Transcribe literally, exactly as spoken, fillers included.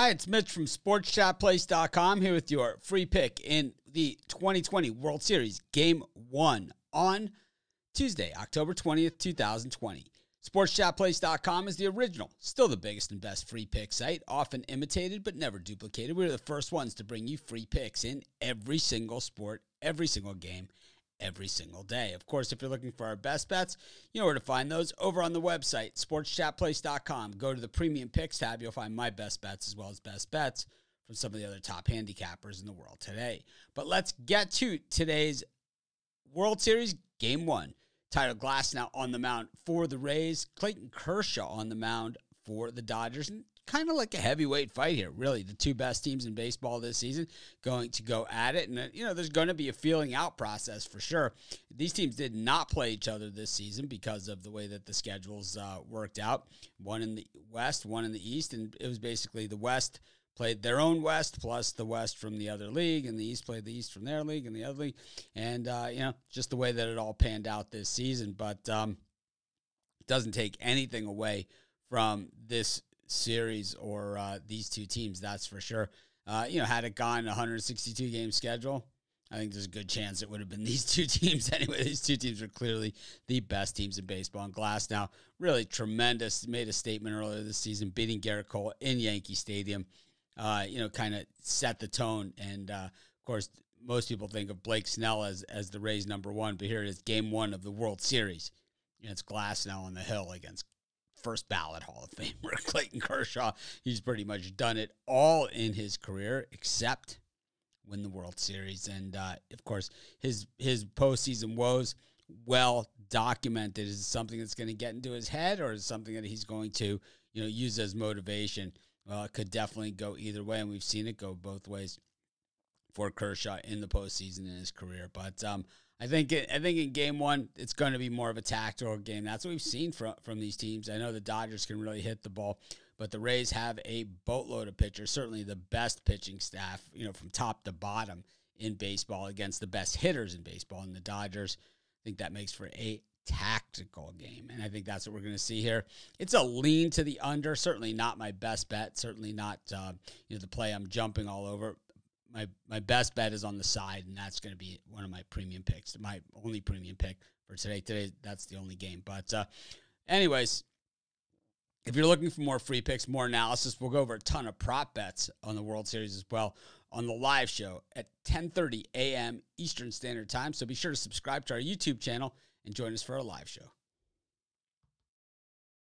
Hi, it's Mitch from Sports Chat Place dot com here with your free pick in the twenty twenty World Series Game one on Tuesday, October twentieth, two thousand twenty. Sports Chat Place dot com is the original, still the biggest and best free pick site, often imitated but never duplicated. We're the first ones to bring you free picks in every single sport, every single game, every single day. Of course, if you're looking for our best bets, you know where to find those over on the website, Sports Chat Place dot com. Go to the Premium Picks tab. You'll find my best bets as well as best bets from some of the other top handicappers in the world today. But let's get to today's World Series Game one. Tyler Glasnow on the mound for the Rays. Clayton Kershaw on the mound for the Dodgers. And kind of like a heavyweight fight here, really. The two best teams in baseball this season going to go at it. And, you know, there's going to be a feeling out process for sure. These teams did not play each other this season because of the way that the schedules uh, worked out. One in the West, one in the East. And it was basically the West played their own West plus the West from the other league, and the East played the East from their league and the other league. And, uh, you know, just the way that it all panned out this season. But um, it doesn't take anything away from this series or uh, these two teams, that's for sure. Uh, you know, had it gone a one hundred sixty-two game schedule, I think there's a good chance it would have been these two teams anyway. These two teams are clearly the best teams in baseball. And Glasnow, really tremendous, made a statement earlier this season, beating Gerrit Cole in Yankee Stadium. Uh, you know, kind of set the tone. And, uh, of course, most people think of Blake Snell as, as the Rays' number one, but here it is, game one of the World Series. And it's Glasnow on the hill against first ballot Hall of Famer Clayton Kershaw. He's pretty much done it all in his career except win the World Series. And, uh, of course, his, his postseason woes, well documented. Is it something that's going to get into his head, or is it something that he's going to, you know, use as motivation? Well, it could definitely go either way, and we've seen it go both ways for Kershaw in the postseason in his career. But um, I think it, I think in Game One, it's going to be more of a tactical game. That's what we've seen from from these teams. I know the Dodgers can really hit the ball, but the Rays have a boatload of pitchers. Certainly, the best pitching staff, you know, from top to bottom in baseball against the best hitters in baseball. And the Dodgers, I think that makes for a tactical game, and I think that's what we're going to see here. It's a lean to the under. Certainly not my best bet. Certainly not uh, you know, the play I'm jumping all over. My my best bet is on the side, and that's going to be one of my premium picks. My only premium pick for today. Today that's the only game. But uh, anyways, if you're looking for more free picks, more analysis, we'll go over a ton of prop bets on the World Series as well on the live show at ten thirty a m Eastern Standard Time. So be sure to subscribe to our YouTube channel and join us for our live show.